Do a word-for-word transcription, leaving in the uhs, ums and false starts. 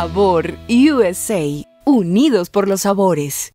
Sabor U S A, unidos por los sabores.